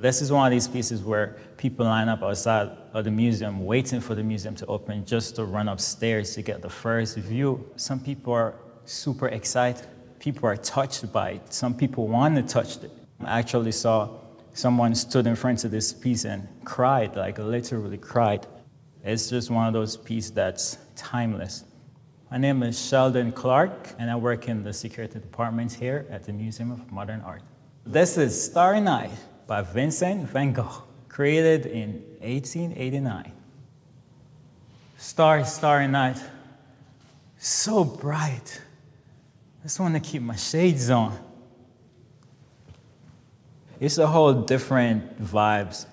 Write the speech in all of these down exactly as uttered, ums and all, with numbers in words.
This is one of these pieces where people line up outside of the museum, waiting for the museum to open just to run upstairs to get the first view. Some people are super excited. People are touched by it. Some people want to touch it. I actually saw someone stood in front of this piece and cried, like literally cried. It's just one of those pieces that's timeless. My name is Sheldon Clarke, and I work in the security department here at the Museum of Modern Art. This is Starry Night by Vincent van Gogh, created in eighteen eighty-nine. Starry, starry night, so bright. I just want to keep my shades on. It's a whole different vibes,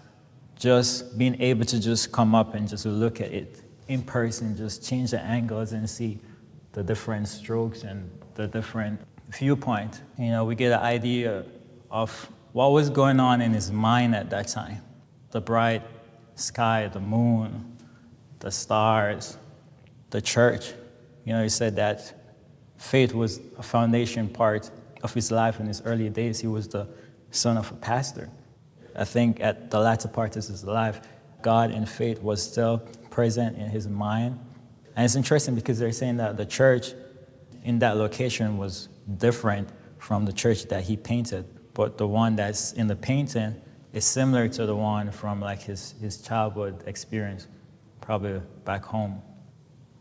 just being able to just come up and just look at it in person, just change the angles and see the different strokes and the different viewpoint. You know, we get an idea of what was going on in his mind at that time. The bright sky, the moon, the stars, the church. You know, he said that faith was a foundation part of his life in his early days. He was the son of a pastor. I think at the latter part of his life, God and faith was still present in his mind. And it's interesting because they're saying that the church in that location was different from the church that he painted. But the one that's in the painting is similar to the one from like his, his childhood experience, probably back home.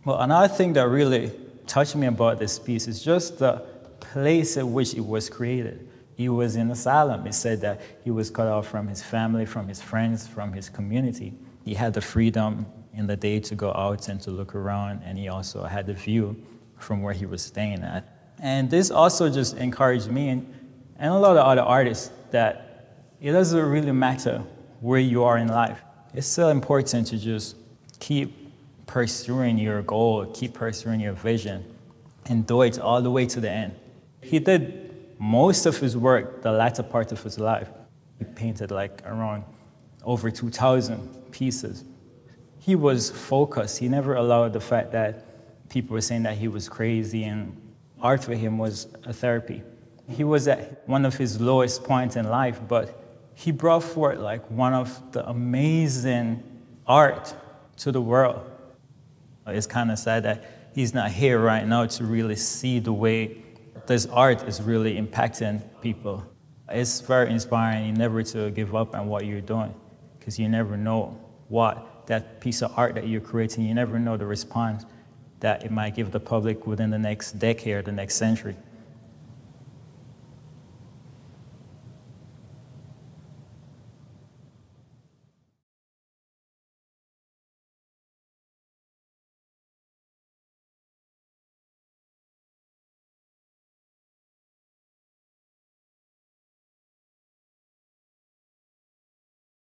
Well, another thing that really touched me about this piece is just the place at which it was created. He was in asylum. It said that he was cut off from his family, from his friends, from his community. He had the freedom in the day to go out and to look around, and he also had the view from where he was staying at. And this also just encouraged me and and a lot of other artists that it doesn't really matter where you are in life. It's still important to just keep pursuing your goal, keep pursuing your vision, and do it all the way to the end. He did most of his work the latter part of his life. He painted like around over two thousand pieces. He was focused. He never allowed the fact that people were saying that he was crazy, and art for him was a therapy. He was at one of his lowest points in life, but he brought forth like one of the amazing art to the world. It's kind of sad that he's not here right now to really see the way this art is really impacting people. It's very inspiring never to give up on what you're doing, because you never know what that piece of art that you're creating, you never know the response that it might give the public within the next decade or the next century.